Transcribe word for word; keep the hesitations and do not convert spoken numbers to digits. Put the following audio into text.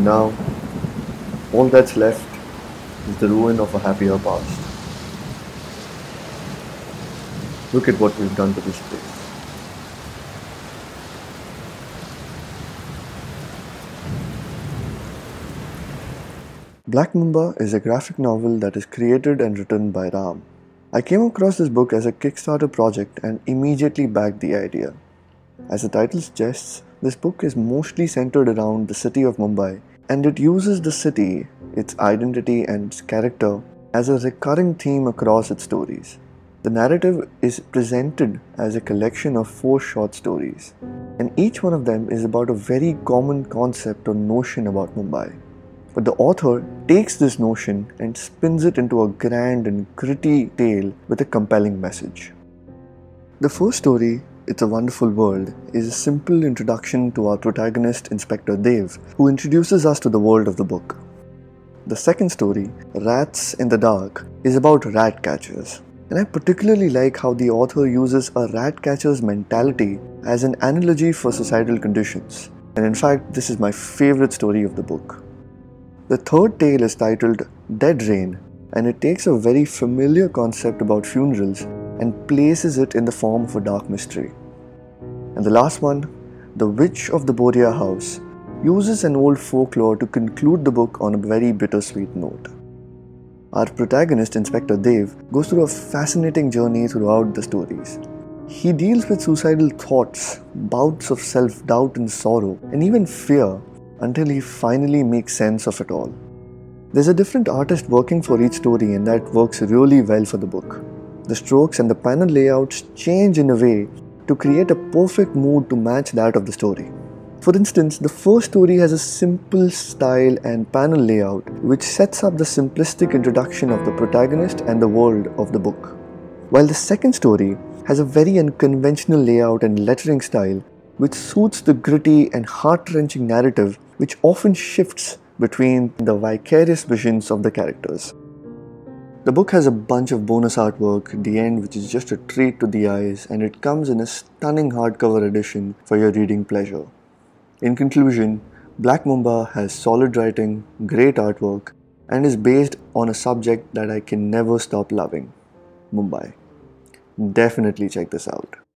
And now, all that's left is the ruin of a happier past. Look at what we've done to this place. Black Mumba is a graphic novel that is created and written by Ram. I came across this book as a Kickstarter project and immediately backed the idea. As the title suggests, this book is mostly centered around the city of Mumbai, and it uses the city, its identity and its character as a recurring theme across its stories. The narrative is presented as a collection of four short stories, and each one of them is about a very common concept or notion about Mumbai. But the author takes this notion and spins it into a grand and gritty tale with a compelling message. The first story, It's a Wonderful World, is a simple introduction to our protagonist, Inspector Dave, who introduces us to the world of the book. The second story, Rats in the Dark, is about rat catchers. And I particularly like how the author uses a rat catcher's mentality as an analogy for societal conditions. And in fact, this is my favorite story of the book. The third tale is titled Dead Rain, and it takes a very familiar concept about funerals and places it in the form of a dark mystery. And the last one, The Witch of the Borea House, uses an old folklore to conclude the book on a very bittersweet note. Our protagonist, Inspector Dave, goes through a fascinating journey throughout the stories. He deals with suicidal thoughts, bouts of self-doubt and sorrow, and even fear, until he finally makes sense of it all. There's a different artist working for each story, and that works really well for the book. The strokes and the panel layouts change in a way to create a perfect mood to match that of the story. For instance, the first story has a simple style and panel layout which sets up the simplistic introduction of the protagonist and the world of the book, while the second story has a very unconventional layout and lettering style which suits the gritty and heart-wrenching narrative which often shifts between the vicarious visions of the characters. The book has a bunch of bonus artwork at the end, which is just a treat to the eyes, and it comes in a stunning hardcover edition for your reading pleasure. In conclusion, Black Mumba has solid writing, great artwork, and is based on a subject that I can never stop loving, Mumbai. Definitely check this out.